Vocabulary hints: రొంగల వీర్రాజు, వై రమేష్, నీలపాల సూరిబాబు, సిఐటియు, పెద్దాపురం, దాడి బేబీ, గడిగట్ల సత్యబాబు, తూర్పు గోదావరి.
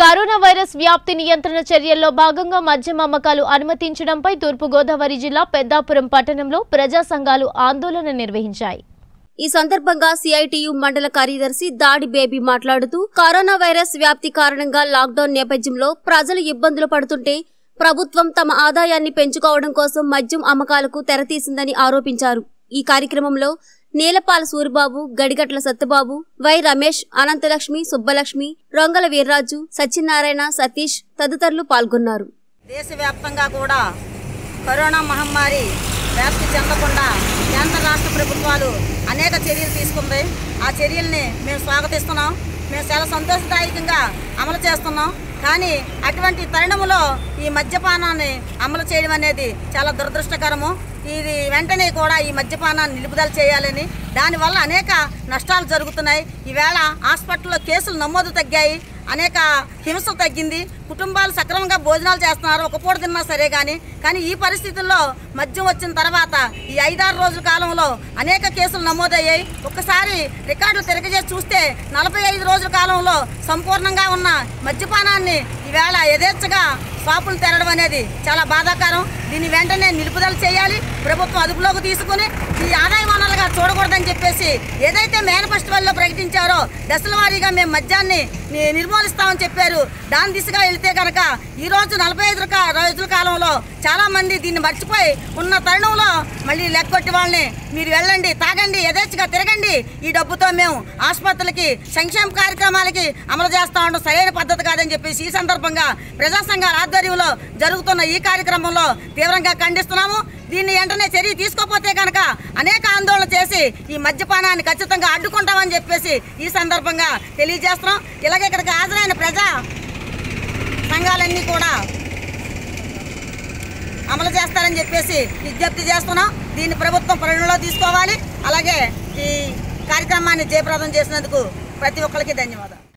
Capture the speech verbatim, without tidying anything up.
Corona virus వ్యాప్తి నియంత్రణ చర్యల్లో భాగంగా మద్యం అమ్మకాలు అనుమతించడంపై తూర్పు గోదావరి జిల్లా పెద్దాపురం పట్టణంలో ప్రజా సంఘాలు ఆందోళన నిర్వహించాయి। ఈ సందర్భంగా సిఐటియు మండల కార్యదర్శి దాడి బేబీ మాట్లాడుతూ కరోనా వైరస్ వ్యాప్తి కారణంగా లాక్ డౌన్ నేపథ్యంలో ప్రజలు ఇబ్బందులు పడుతుంటే ప్రభుత్వం తమ ఆదాయాన్ని పెంచుకోవడం కోసం మద్యం అమ్మకాలకు తెరతీసిందని ఆరోపించారు। ఈ కార్యక్రమంలో నీలపాల సూరిబాబు, గడిగట్ల సత్యబాబు, వై రమేష్, అనంతలక్ష్మి, సుబ్బలక్ష్మి, రొంగల వీర్రాజు, సత్యనారాయణ, సతీష్ తదితరులు పాల్గొన్నారు। దేశవ్యాప్తంగా కూడా కరోనా మహమ్మారి వ్యాప్తి చెందకుండా కేంద్ర రాష్ట్ర ప్రభుత్వాలు అనేక చర్యలు తీసుకుంది। ఆ చర్యల్ని మేము స్వాగతిస్తున్నాం। మేము చాలా సంతోషదాయకంగా అమలు చేస్తున్నాం। కానీ అటువంటి తరుణంలో ఈ మద్యపానాన్ని అమలు చేయడం అనేది చాలా దురదృష్టకరము। ఇది వెంటనే కూడా ఈ మద్యపానాన్ని నిలుపుదల చేయాలని, దానివల్ల అనేక నష్టాలు జరుగుతున్నాయి। ఈవేళ హాస్పిటల్లో కేసులు నమోదు తగ్గాయి, అనేక హింస తగ్గింది, కుటుంబాలు సక్రమంగా భోజనాలు చేస్తున్నారు, ఒక పూట తిన్నా సరే కానీ కానీ ఈ పరిస్థితుల్లో మద్యం వచ్చిన తర్వాత ఈ ఐదారు రోజుల కాలంలో అనేక కేసులు నమోదయ్యాయి। ఒక్కసారి రికార్డులు తిరగజేసి చూస్తే నలభై ఐదు రోజుల కాలంలో సంపూర్ణంగా ఉన్న మద్యపానాన్ని ఈవేళ యథేచ్ఛగా షాపులు తెరడం అనేది చాలా బాధాకరం। దీన్ని వెంటనే నిలుపుదల చేయాలి, ప్రభుత్వం అదుపులోకి తీసుకుని ఈ ఆదాయ వనరులుగా చూడకూడదని చెప్పేసి ఏదైతే మేనిఫెస్టో వల్ల ప్రకటించారో దశల వారీగా మేము మద్యాన్ని నిర్మూలిస్తామని చెప్పారు। దాని దిశగా వెళితే కనుక ఈరోజు నలభై ఐదు రోజుల కాలంలో చాలామంది దీన్ని మర్చిపోయి ఉన్న తరుణంలో మళ్ళీ లెక్కొట్టి వాళ్ళని మీరు వెళ్ళండి, తాగండి, యథేచ్ఛగా తిరగండి, ఈ డబ్బుతో మేము ఆసుపత్రులకి సంక్షేమ కార్యక్రమాలకి అమలు చేస్తా ఉండడం సరైన పద్ధతి కాదని చెప్పేసి ఈ సందర్భంగా ప్రజా సంఘాల ఆధ్వర్యంలో జరుగుతున్న ఈ కార్యక్రమంలో తీవ్రంగా ఖండిస్తున్నాము। దీన్ని వెంటనే చర్య తీసుకోకపోతే కనుక అనేక ఆందోళన చేసి ఈ మద్యపానాన్ని ఖచ్చితంగా అడ్డుకుంటామని చెప్పేసి ఈ సందర్భంగా తెలియజేస్తున్నాం। ఇలాగే ఇక్కడికి హాజరైన ప్రజా సంఘాలన్నీ కూడా అమలు చేస్తారని చెప్పేసి విజ్ఞప్తి చేస్తున్నాం। దీన్ని ప్రభుత్వం పరిగణలో తీసుకోవాలి। అలాగే ఈ కార్యక్రమాన్ని జయప్రదం చేసినందుకు ప్రతి ఒక్కరికి ధన్యవాదాలు।